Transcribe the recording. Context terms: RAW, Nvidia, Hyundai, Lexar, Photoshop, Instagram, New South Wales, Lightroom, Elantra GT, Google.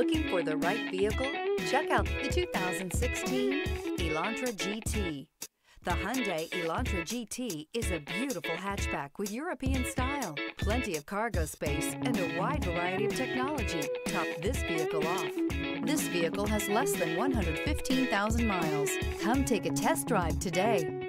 Looking for the right vehicle? Check out the 2016 Elantra GT. The Hyundai Elantra GT is a beautiful hatchback with European style, plenty of cargo space, and a wide variety of technology top this vehicle off. This vehicle has less than 115,000 miles. Come take a test drive today.